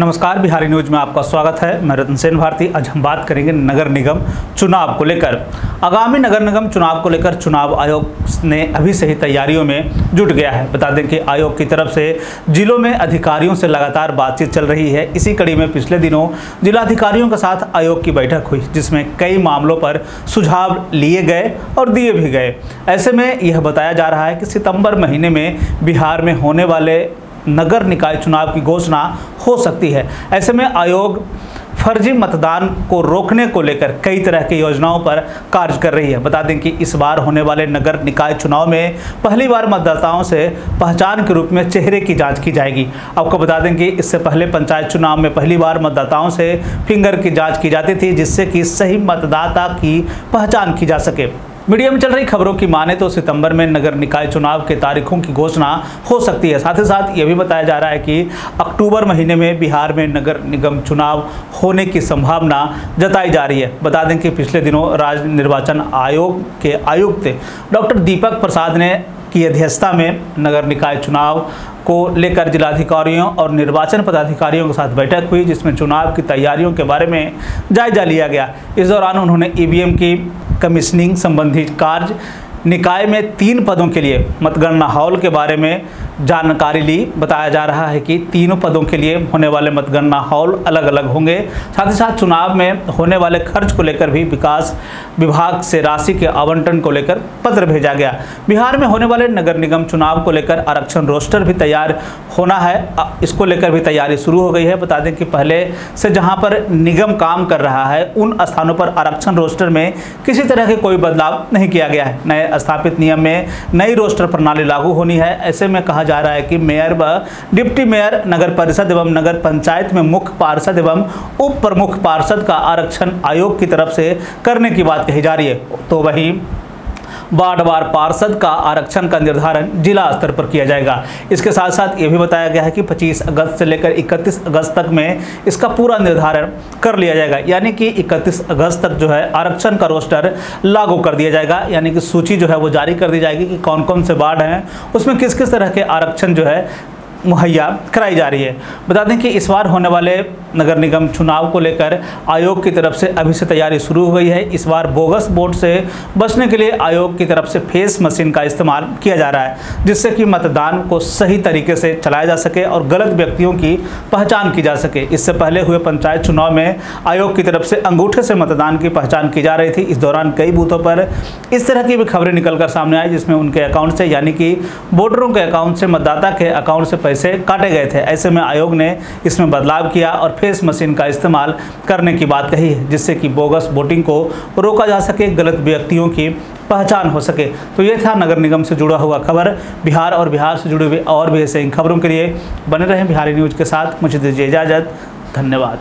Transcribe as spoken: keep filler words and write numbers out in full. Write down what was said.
नमस्कार, बिहारी न्यूज़ में आपका स्वागत है। मैं रतनसेन भारती। आज हम बात करेंगे नगर निगम चुनाव को लेकर। आगामी नगर निगम चुनाव को लेकर चुनाव आयोग ने अभी से ही तैयारियों में जुट गया है। बता दें कि आयोग की तरफ से जिलों में अधिकारियों से लगातार बातचीत चल रही है। इसी कड़ी में पिछले दिनों जिलाधिकारियों के साथ आयोग की बैठक हुई, जिसमें कई मामलों पर सुझाव लिए गए और दिए भी गए। ऐसे में यह बताया जा रहा है कि सितंबर महीने में बिहार में होने वाले नगर निकाय चुनाव की घोषणा हो सकती है। ऐसे में आयोग फर्जी मतदान को रोकने को लेकर कई तरह की योजनाओं पर कार्य कर रही है। बता दें कि इस बार होने वाले नगर निकाय चुनाव में पहली बार मतदाताओं से पहचान के रूप में चेहरे की जांच की जाएगी। आपको बता दें कि इससे पहले पंचायत चुनाव में पहली बार मतदाताओं से फिंगर की जांच की जाती थी, जिससे कि सही मतदाता की पहचान की जा सके। मीडिया में चल रही खबरों की माने तो सितंबर में नगर निकाय चुनाव के तारीखों की घोषणा हो सकती है। साथ ही साथ यह भी बताया जा रहा है कि अक्टूबर महीने में बिहार में नगर निगम चुनाव होने की संभावना जताई जा रही है। बता दें कि पिछले दिनों राज्य निर्वाचन आयोग के आयुक्त डॉक्टर दीपक प्रसाद ने की अध्यक्षता में नगर निकाय चुनाव को लेकर जिलाधिकारियों और निर्वाचन पदाधिकारियों के साथ बैठक हुई, जिसमें चुनाव की तैयारियों के बारे में जायजा लिया गया। इस दौरान उन्होंने ई वी एम की कमीशनिंग संबंधी कार्य, निकाय में तीन पदों के लिए मतगणना हॉल के बारे में जानकारी ली। बताया जा रहा है कि तीनों पदों के लिए होने वाले मतगणना हॉल अलग अलग होंगे। साथ ही साथ चुनाव में होने वाले खर्च को लेकर भी विकास विभाग से राशि के आवंटन को लेकर पत्र भेजा गया। बिहार में होने वाले नगर निगम चुनाव को लेकर आरक्षण रोस्टर भी तैयार होना है, इसको लेकर भी तैयारी शुरू हो गई है। बता दें कि पहले से जहाँ पर निगम काम कर रहा है, उन स्थानों पर आरक्षण रोस्टर में किसी तरह के कोई बदलाव नहीं किया गया है। नए स्थापित नियम में नई रोस्टर प्रणाली लागू होनी है। ऐसे में कहा जा रहा है कि मेयर व डिप्टी मेयर, नगर परिषद एवं नगर पंचायत में मुख्य पार्षद एवं उप प्रमुख पार्षद का आरक्षण आयोग की तरफ से करने की बात कही जा रही है, तो वहीं वार्ड वार पार्षद का आरक्षण का निर्धारण जिला स्तर पर किया जाएगा। इसके साथ साथ ये भी बताया गया है कि पच्चीस अगस्त से लेकर इकतीस अगस्त तक में इसका पूरा निर्धारण कर लिया जाएगा, यानी कि इकतीस अगस्त तक जो है आरक्षण का रोस्टर लागू कर दिया जाएगा। यानी कि सूची जो है वो जारी कर दी जाएगी कि कौन कौन से वार्ड हैं, उसमें किस किस तरह के आरक्षण जो है मुहैया कराई जा रही है। बता दें कि इस बार होने वाले नगर निगम चुनाव को लेकर आयोग की तरफ से अभी से तैयारी शुरू हो गई है। इस बार बोगस वोट से बचने के लिए आयोग की तरफ से फेस मशीन का इस्तेमाल किया जा रहा है, जिससे कि मतदान को सही तरीके से चलाया जा सके और गलत व्यक्तियों की पहचान की जा सके। इससे पहले हुए पंचायत चुनाव में आयोग की तरफ से अंगूठे से मतदान की पहचान की जा रही थी। इस दौरान कई बूथों पर इस तरह की भी खबरें निकलकर सामने आई, जिसमें उनके अकाउंट से, यानी कि वोटरों के अकाउंट से, मतदाता के अकाउंट से पैसे काटे गए थे। ऐसे में आयोग ने इसमें बदलाव किया और फेस मशीन का इस्तेमाल करने की बात कही है, जिससे कि बोगस वोटिंग को रोका जा सके, गलत व्यक्तियों की पहचान हो सके। तो ये था नगर निगम से जुड़ा हुआ खबर। बिहार और बिहार से जुड़े हुए और भी ऐसे इन खबरों के लिए बने रहें बिहारी न्यूज़ के साथ। मुझे दीजिए इजाज़त। धन्यवाद।